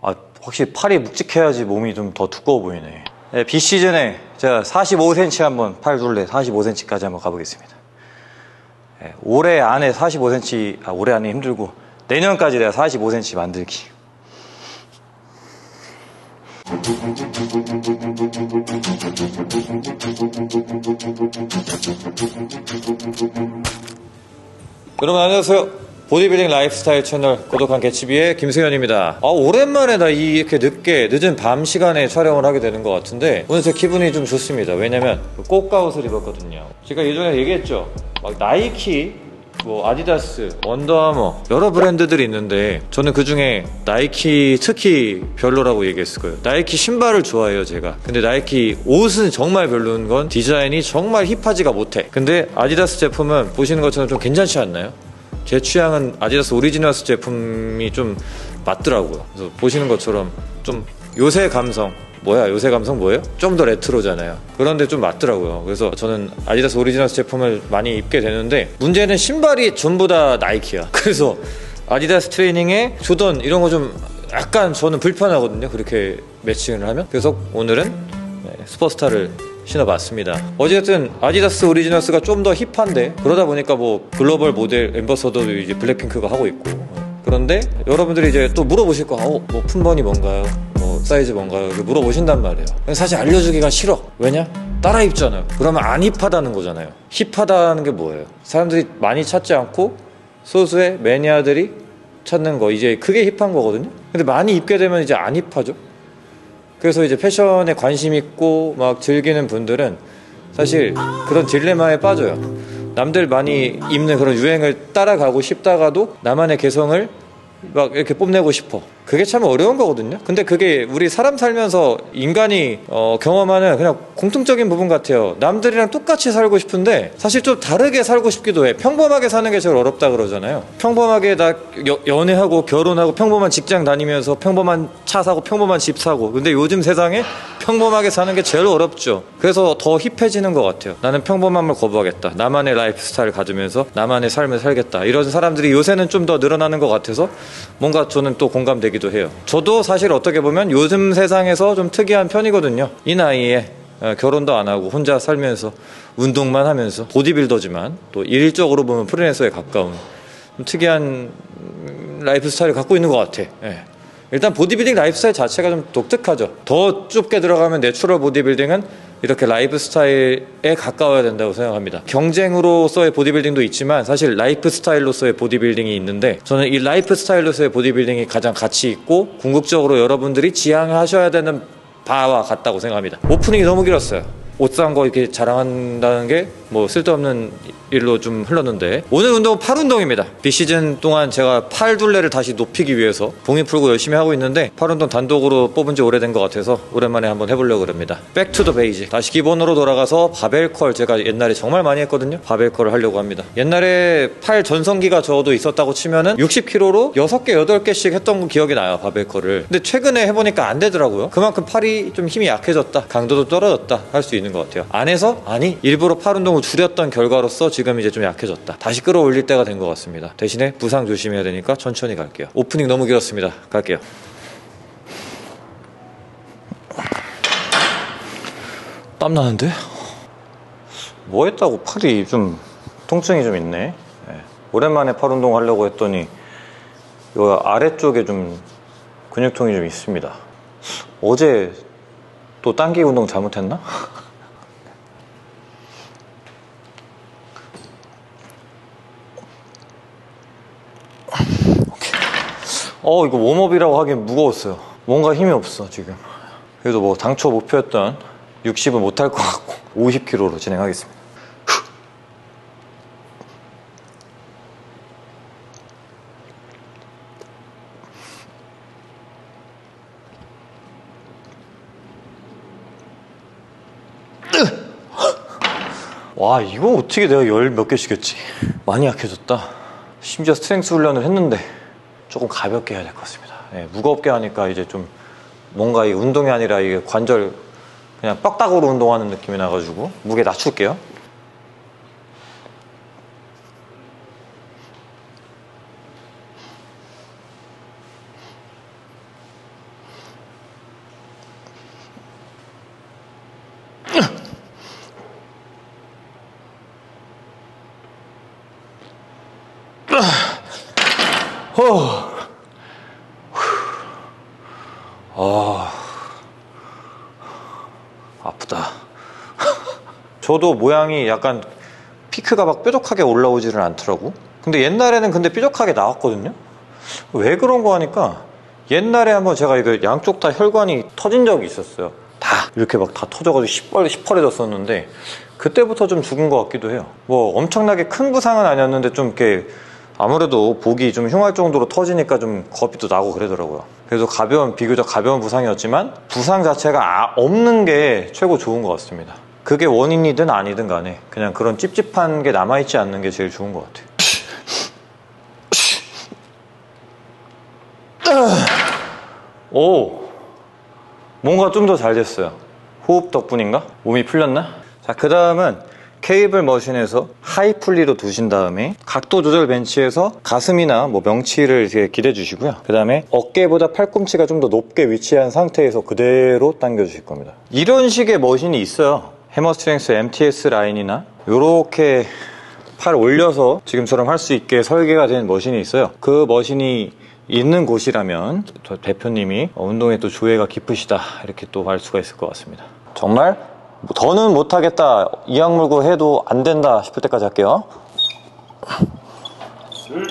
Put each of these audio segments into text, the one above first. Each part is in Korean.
아, 확실히 팔이 묵직해야지 몸이 좀 더 두꺼워 보이네. 네, 비 시즌에 제가 45cm 한번 팔 둘레 45cm까지 한번 가보겠습니다. 네, 올해 안에 45cm, 아, 올해 안에 힘들고 내년까지 내가 45cm 만들기. 여러분 안녕하세요. 보디빌딩 라이프스타일 채널 고독한 개츠비의 김승현입니다. 아, 오랜만에 나 이렇게 늦은 밤 시간에 촬영을 하게 되는 것 같은데 오늘 제 기분이 좀 좋습니다. 왜냐면 꽃가옷을 입었거든요. 제가 예전에 얘기했죠. 막 나이키, 뭐 아디다스, 언더아머 여러 브랜드들이 있는데 저는 그 중에 나이키 특히 별로라고 얘기했을 거예요. 나이키 신발을 좋아해요 제가. 근데 나이키 옷은 정말 별로인 건 디자인이 정말 힙하지가 못해. 근데 아디다스 제품은 보시는 것처럼 좀 괜찮지 않나요? 제 취향은 아디다스 오리지널스 제품이 좀 맞더라고요. 그래서 보시는 것처럼 좀 요새 감성 뭐예요? 좀 더 레트로잖아요. 그런데 좀 맞더라고요. 그래서 저는 아디다스 오리지널스 제품을 많이 입게 되는데 문제는 신발이 전부 다 나이키야. 그래서 아디다스 트레이닝에 조던 이런 거 좀 약간 저는 불편하거든요. 그렇게 매칭을 하면. 그래서 오늘은 슈퍼스타를 신어봤습니다. 어쨌든 아디다스 오리지널스가 좀 더 힙한데 그러다 보니까 뭐 글로벌 모델 앰버서더도 이제 블랙핑크가 하고 있고. 그런데 여러분들이 이제 또 물어보실 거, 뭐 품번이 뭔가요? 사이즈 뭔가요? 물어보신단 말이에요. 사실 알려주기가 싫어. 왜냐? 따라 입잖아요. 그러면 안 힙하다는 거잖아요. 힙하다는 게 뭐예요? 사람들이 많이 찾지 않고 소수의 매니아들이 찾는 거, 이제 그게 힙한 거거든요. 근데 많이 입게 되면 이제 안 힙하죠. 그래서 이제 패션에 관심 있고 막 즐기는 분들은 사실 그런 딜레마에 빠져요. 남들 많이 입는 그런 유행을 따라가고 싶다가도 나만의 개성을 막 이렇게 뽐내고 싶어. 그게 참 어려운 거거든요. 근데 그게 우리 사람 살면서 인간이 경험하는 그냥 공통적인 부분 같아요. 남들이랑 똑같이 살고 싶은데 사실 좀 다르게 살고 싶기도 해. 평범하게 사는 게 제일 어렵다 그러잖아요. 평범하게 나 연애하고 결혼하고 평범한 직장 다니면서 평범한 차 사고 평범한 집 사고. 근데 요즘 세상에 평범하게 사는 게 제일 어렵죠. 그래서 더 힙해지는 것 같아요. 나는 평범함을 거부하겠다. 나만의 라이프 스타일을 가지면서 나만의 삶을 살겠다. 이런 사람들이 요새는 좀 더 늘어나는 것 같아서 뭔가 저는 또 공감되기도 해요. 저도 사실 어떻게 보면 요즘 세상에서 좀 특이한 편이거든요. 이 나이에 결혼도 안 하고 혼자 살면서 운동만 하면서 보디빌더지만 또 일적으로 보면 프리랜서에 가까운 좀 특이한 라이프 스타일을 갖고 있는 것 같아. 예. 일단 보디빌딩 라이프 스타일 자체가 좀 독특하죠. 더 좁게 들어가면 내추럴 보디빌딩은 이렇게 라이프 스타일에 가까워야 된다고 생각합니다. 경쟁으로서의 보디빌딩도 있지만 사실 라이프 스타일로서의 보디빌딩이 있는데 저는 이 라이프 스타일로서의 보디빌딩이 가장 가치 있고 궁극적으로 여러분들이 지향하셔야 되는 바와 같다고 생각합니다. 오프닝이 너무 길었어요. 옷 산 거 이렇게 자랑한다는 게 뭐 쓸데없는 일로 좀 흘렀는데 오늘 운동은 팔 운동입니다. 비시즌 동안 제가 팔 둘레를 다시 높이기 위해서 봉이 풀고 열심히 하고 있는데 팔 운동 단독으로 뽑은 지 오래된 것 같아서 오랜만에 한번 해보려고 합니다. 백 투 더 베이직, 다시 기본으로 돌아가서 바벨컬, 제가 옛날에 정말 많이 했거든요. 바벨컬을 하려고 합니다. 옛날에 팔 전성기가 저도 있었다고 치면은 60kg로 6개 8개씩 했던 기억이 나요. 바벨컬을. 근데 최근에 해보니까 안 되더라고요. 그만큼 팔이 좀 힘이 약해졌다, 강도도 떨어졌다 할 수 있는 것 같아요. 안에서 아니 일부러 팔 운동을 줄였던 결과로서 지금 이제 좀 약해졌다. 다시 끌어올릴 때가 된 것 같습니다. 대신에 부상 조심해야 되니까 천천히 갈게요. 오프닝 너무 길었습니다. 갈게요. 땀 나는데? 뭐 했다고 팔이 좀 통증이 좀 있네. 네. 오랜만에 팔 운동 하려고 했더니 요 아래쪽에 좀 근육통이 좀 있습니다. 어제 또 당기기 운동 잘못했나? 이거 웜업이라고 하긴 무거웠어요. 뭔가 힘이 없어 지금. 그래도 뭐 당초 목표였던 60은 못할 것 같고 50kg로 진행하겠습니다. 와, 이거 어떻게 내가 열 몇 개씩 했지? 많이 약해졌다. 심지어 스트렝스 훈련을 했는데 조금 가볍게 해야 될 것 같습니다. 예, 무겁게 하니까 이제 좀 뭔가 이 운동이 아니라 이게 관절 그냥 빡딱으로 운동하는 느낌이 나가지고 무게 낮출게요. 아프다. 저도 모양이 약간 피크가 막 뾰족하게 올라오지는 않더라고. 근데 옛날에는 근데 뾰족하게 나왔거든요. 왜 그런 거 하니까 옛날에 한번 제가 이거 양쪽 다 혈관이 터진 적이 있었어요. 다 이렇게 막 다 터져가지고 시뻘해졌었는데 그때부터 좀 죽은 것 같기도 해요. 뭐 엄청나게 큰 부상은 아니었는데 좀 이렇게 아무래도 복이 좀 흉할 정도로 터지니까 좀 겁이 또 나고 그러더라고요. 그래서 비교적 가벼운 부상이었지만 부상 자체가 없는 게 최고 좋은 것 같습니다. 그게 원인이든 아니든 간에 그냥 그런 찝찝한 게 남아있지 않는 게 제일 좋은 것 같아요. 오, 뭔가 좀 더 잘 됐어요. 호흡 덕분인가? 몸이 풀렸나? 자, 그 다음은 케이블 머신에서 하이 풀리로 두신 다음에 각도 조절 벤치에서 가슴이나 뭐 명치를 이렇게 기대 주시고요. 그 다음에 어깨보다 팔꿈치가 좀 더 높게 위치한 상태에서 그대로 당겨 주실 겁니다. 이런 식의 머신이 있어요. 해머 스트렝스 MTS 라인이나 요렇게 팔 올려서 지금처럼 할 수 있게 설계가 된 머신이 있어요. 그 머신이 있는 곳이라면 대표님이 운동에 또 조예가 깊으시다 이렇게 또 알 수가 있을 것 같습니다. 정말 더는 못하겠다, 이 악물고 해도 안 된다 싶을 때까지 할게요. 둘,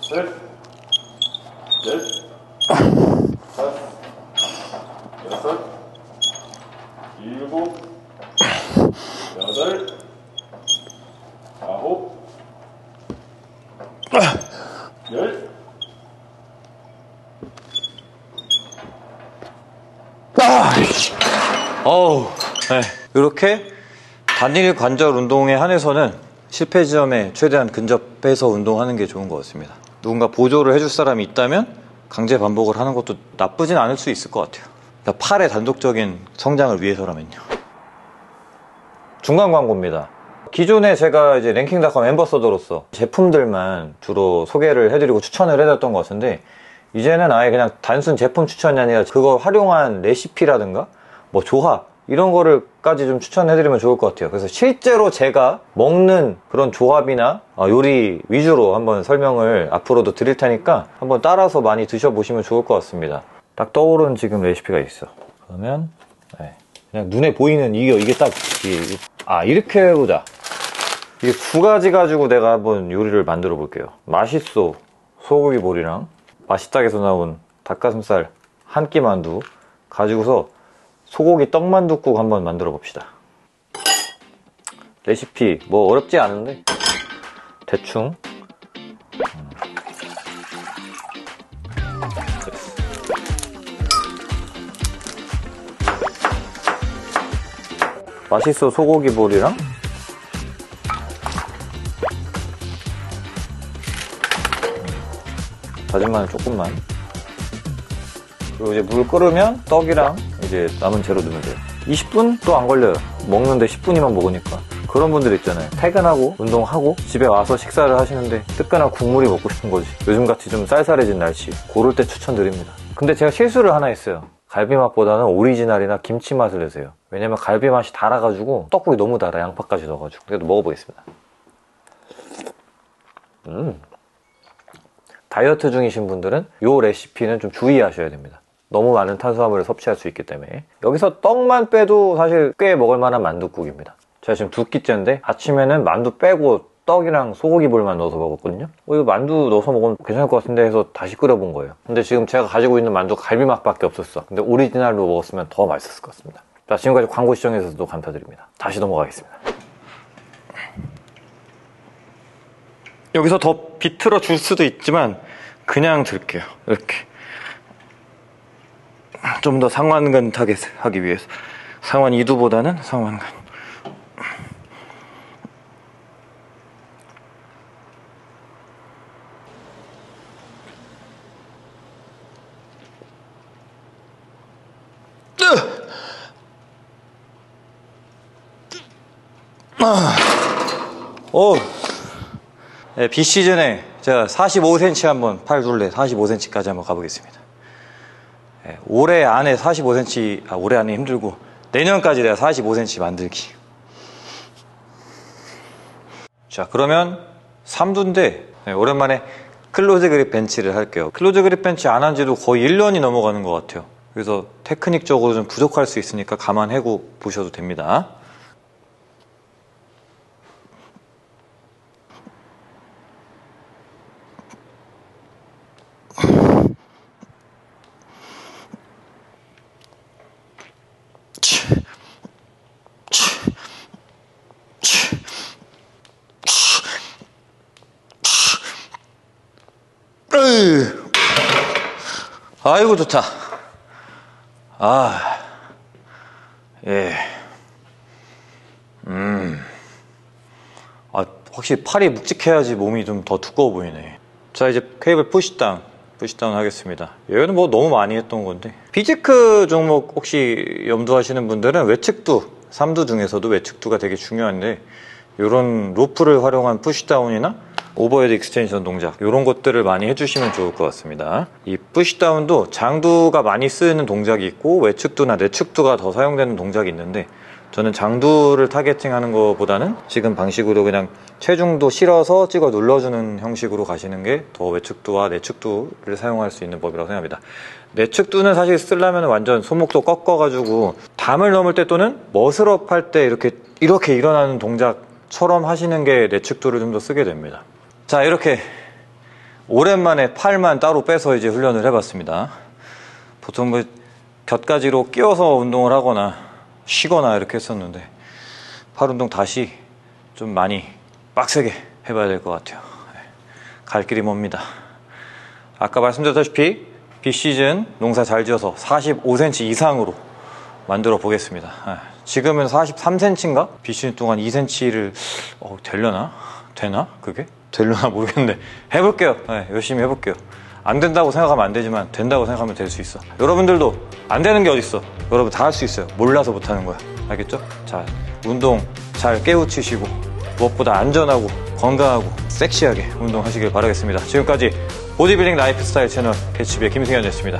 셋, 넷, 다섯, 여섯, 일곱, 여덟, 아홉, 열. 네. 이렇게 단일 관절 운동에 한해서는 실패 지점에 최대한 근접해서 운동하는 게 좋은 것 같습니다. 누군가 보조를 해줄 사람이 있다면 강제 반복을 하는 것도 나쁘진 않을 수 있을 것 같아요. 그러니까 팔의 단독적인 성장을 위해서라면요. 중간 광고입니다. 기존에 제가 이제 랭킹닷컴 앰버서더로서 제품들만 주로 소개를 해드리고 추천을 해드렸던 것 같은데 이제는 아예 그냥 단순 제품 추천이 아니라 그걸 활용한 레시피라든가 뭐 조합 이런 거를까지 좀 추천해드리면 좋을 것 같아요. 그래서 실제로 제가 먹는 그런 조합이나 요리 위주로 한번 설명을 앞으로도 드릴 테니까 한번 따라서 많이 드셔보시면 좋을 것 같습니다. 딱 떠오른 지금 레시피가 있어. 그러면 네. 그냥 눈에 보이는 이게 딱 이렇게 해보자. 이게 2가지 가지고 내가 한번 요리를 만들어 볼게요. 맛있소 소고기 볼이랑 맛있다에서 나온 닭가슴살 한 끼 만두 가지고서 소고기 떡만둣국 한번 만들어 봅시다. 레시피 뭐 어렵지 않은데 대충 맛있어 소고기 볼이랑 다진 마늘 조금만 그리고 이제 물 끓으면 떡이랑 이제 남은 재료 넣으면 돼요. 20분? 또 안 걸려요. 먹는데 10분이면 먹으니까. 그런 분들 있잖아요. 퇴근하고 운동하고 집에 와서 식사를 하시는데 뜨끈한 국물이 먹고 싶은 거지. 요즘같이 좀 쌀쌀해진 날씨 고를 때 추천드립니다. 근데 제가 실수를 하나 했어요. 갈비 맛보다는 오리지널이나 김치 맛을 내세요. 왜냐면 갈비 맛이 달아가지고 떡국이 너무 달아. 양파까지 넣어가지고. 그래도 먹어보겠습니다. 다이어트 중이신 분들은 요 레시피는 좀 주의하셔야 됩니다. 너무 많은 탄수화물을 섭취할 수 있기 때문에 여기서 떡만 빼도 사실 꽤 먹을만한 만둣국입니다. 제가 지금 2끼째인데 아침에는 만두 빼고 떡이랑 소고기볼만 넣어서 먹었거든요. 이거 만두 넣어서 먹으면 괜찮을 것 같은데 해서 다시 끓여본 거예요. 근데 지금 제가 가지고 있는 만두 갈비 맛밖에 없었어. 근데 오리지널로 먹었으면 더 맛있었을 것 같습니다. 자, 지금까지 광고 시청해주셔서 감사드립니다. 다시 넘어가겠습니다. 여기서 더 비틀어 줄 수도 있지만 그냥 들게요. 이렇게 좀 더 상완근하게 하기 위해서 상완 2두보다는 상완근 네, 비시즌에 제가 45cm 한번 팔 둘레 45cm까지 한번 가보겠습니다. 올해 안에 45cm, 올해 안에 힘들고 내년까지 내가 45cm 만들기. 자, 그러면 3두인데 네, 오랜만에 클로즈 그립 벤치를 할게요. 클로즈 그립 벤치 안 한 지도 거의 1년이 넘어가는 것 같아요. 그래서 테크닉적으로 좀 부족할 수 있으니까 감안하고 보셔도 됩니다. 아이고 좋다. 아, 예. 아, 확실히 팔이 묵직해야지 몸이 좀 더 두꺼워 보이네. 자, 이제 케이블 푸시다운 하겠습니다. 얘는 뭐 너무 많이 했던 건데. 비지크 종목 혹시 염두하시는 분들은 외측두, 3두 중에서도 외측두가 되게 중요한데, 요런 로프를 활용한 푸시다운이나 오버헤드 익스텐션 동작 이런 것들을 많이 해주시면 좋을 것 같습니다. 이 푸시다운도 장두가 많이 쓰이는 동작이 있고 외측두나 내측두가 더 사용되는 동작이 있는데, 저는 장두를 타겟팅하는 것보다는 지금 방식으로 그냥 체중도 실어서 찍어 눌러주는 형식으로 가시는 게 더 외측두와 내측두를 사용할 수 있는 법이라고 생각합니다. 내측두는 사실 쓰려면 완전 손목도 꺾어가지고 담을 넘을 때 또는 머슬업 할 때 이렇게 일어나는 동작처럼 하시는 게 내측두를 좀 더 쓰게 됩니다. 자, 이렇게 오랜만에 팔만 따로 빼서 이제 훈련을 해봤습니다. 보통 뭐 곁가지로 끼워서 운동을 하거나 쉬거나 이렇게 했었는데 팔 운동 다시 좀 많이 빡세게 해봐야 될 것 같아요. 갈 길이 멉니다. 아까 말씀드렸다시피 비시즌 농사 잘 지어서 45cm 이상으로 만들어 보겠습니다. 지금은 43cm인가? 비시즌 동안 2cm를 되려나? 되나? 그게? 될려나 모르겠는데 해볼게요. 네, 열심히 해볼게요. 안 된다고 생각하면 안 되지만 된다고 생각하면 될 수 있어. 여러분들도 안 되는 게 어딨어. 여러분 다 할 수 있어요. 몰라서 못하는 거야. 알겠죠? 자, 운동 잘 깨우치시고 무엇보다 안전하고 건강하고 섹시하게 운동하시길 바라겠습니다. 지금까지 보디빌딩 라이프스타일 채널 개츠비의 김승현이었습니다.